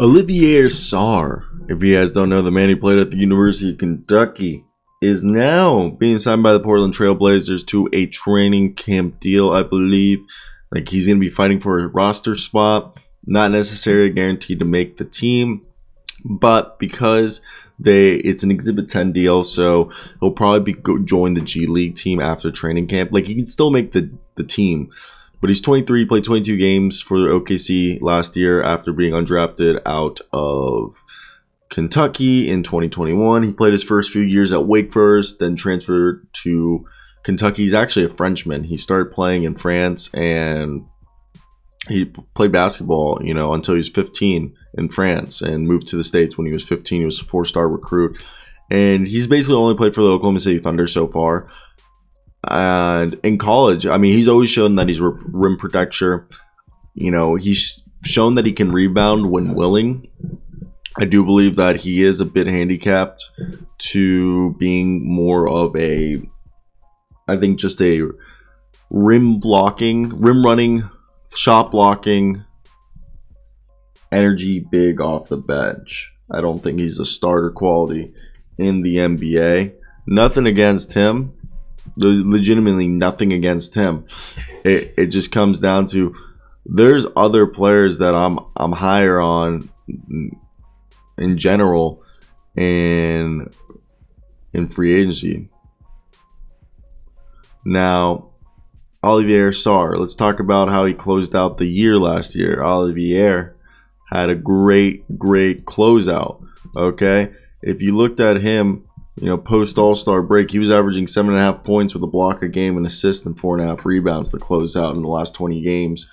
Olivier Sarr, if you guys don't know, the man who played at the University of Kentucky, is now being signed by the Portland Trail Blazers to a training camp deal, I believe. Like, he's going to be fighting for a roster spot. Not necessarily guaranteed to make the team, but because it's an Exhibit 10 deal, so he'll probably join the G League team after training camp. Like, he can still make the team, but he's 23, played 22 games for OKC last year after being undrafted out of Kentucky in 2021. He played his first few years at Wake Forest, then transferred to Kentucky. He's actually a Frenchman. He started playing in France, and he played basketball, you know, until he was 15 in France, and moved to the States when he was 15. He was a four-star recruit, and he's basically only played for the Oklahoma City Thunder so far. And in college, I mean, he's always shown that he's a rim protector. You know, he's shown that he can rebound when willing. I do believe that he is a bit handicapped to being more of a, I think, just a rim running, shot blocking, energy big off the bench. I don't think he's a starter quality in the NBA. Nothing against him. There's legitimately nothing against him. It just comes down to, there's other players that I'm higher on in general and in free agency. Now, Olivier Sarr, let's talk about how he closed out the year last year. Olivier had a great closeout, okay? If you looked at him, you know, post All-Star break, he was averaging 7.5 points with a block a game, an assist, and 4.5 rebounds to close out in the last 20 games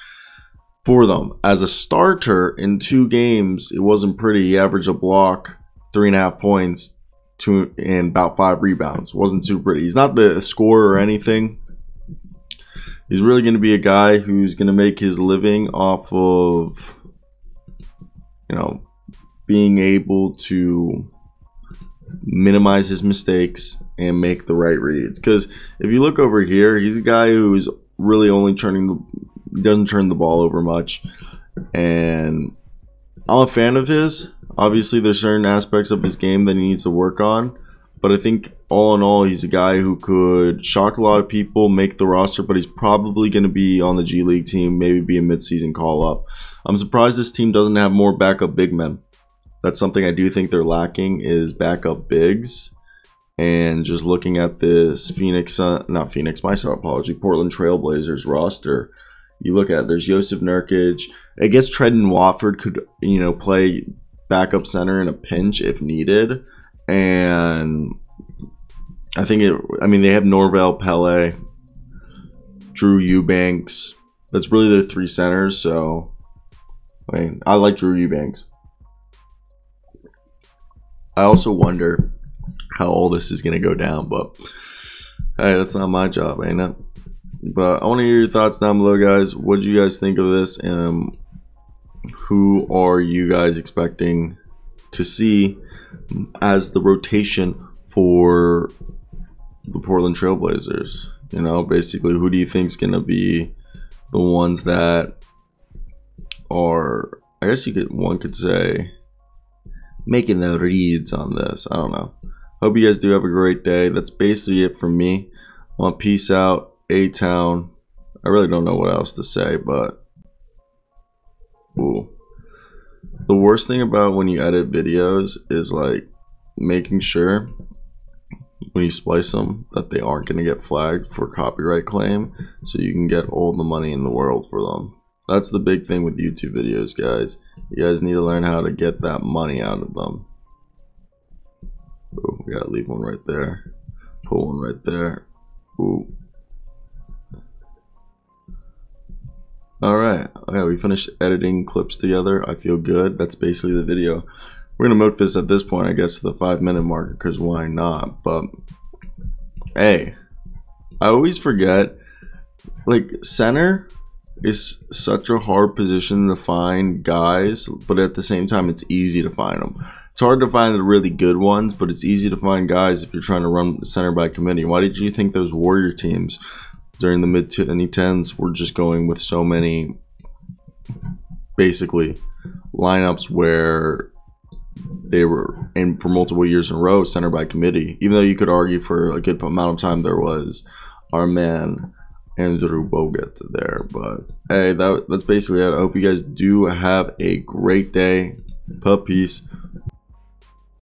for them. As a starter in 2 games, it wasn't pretty. He averaged a block, 3.5 points, and about 5 rebounds. Wasn't too pretty. He's not the scorer or anything. He's really going to be a guy who's going to make his living off of, you know, being able to minimize his mistakes and make the right reads. Because if you look over here, he's a guy who's really only doesn't turn the ball over much. And I'm a fan of his. Obviously, there's certain aspects of his game that he needs to work on. But I think all in all, he's a guy who could shock a lot of people, make the roster, but he's probably going to be on the G League team, maybe be a midseason call-up. I'm surprised this team doesn't have more backup big men. That's something I do think they're lacking, is backup bigs. And just looking at this Portland Trail Blazers roster, you look at, there's Josef Nurkic. I guess Trenton Watford could, you know, play backup center in a pinch if needed. And I think they have Norvell, Pele, Drew Eubanks. That's really their 3 centers. So, I mean, I like Drew Eubanks. I also wonder how all this is going to go down, but hey, that's not my job, ain't it? But I want to hear your thoughts down below, guys. What did you guys think of this? And who are you guys expecting to see as the rotation for the Portland Trail Blazers? You know, basically, who do you think is going to be the ones that are, I guess one could say, making the reads on this? I don't know. Hope you guys do have a great day. That's basically it from me. Well, peace out, A-Town. I really don't know what else to say, but ooh. The worst thing about when you edit videos is, like, making sure when you splice them that they aren't going to get flagged for copyright claim, so you can get all the money in the world for them. That's the big thing with YouTube videos, guys. You guys need to learn how to get that money out of them. Ooh, we gotta leave one right there. Pull one right there. Ooh. Alright. Okay, we finished editing clips together. I feel good. That's basically the video. We're gonna milk this at this point, I guess, to the 5-minute marker, because why not? But, hey, I always forget, like, center is such a hard position to find guys, but at the same time, it's easy to find them. It's hard to find the really good ones, but it's easy to find guys if you're trying to run center by committee. Why did you think those Warrior teams during the mid-2010s were just going with so many basically lineups where they were in for multiple years in a row center by committee, even though you could argue for a good amount of time there was our man Andrew Bogut there. But hey, that's basically it. I hope you guys do have a great day. Peace.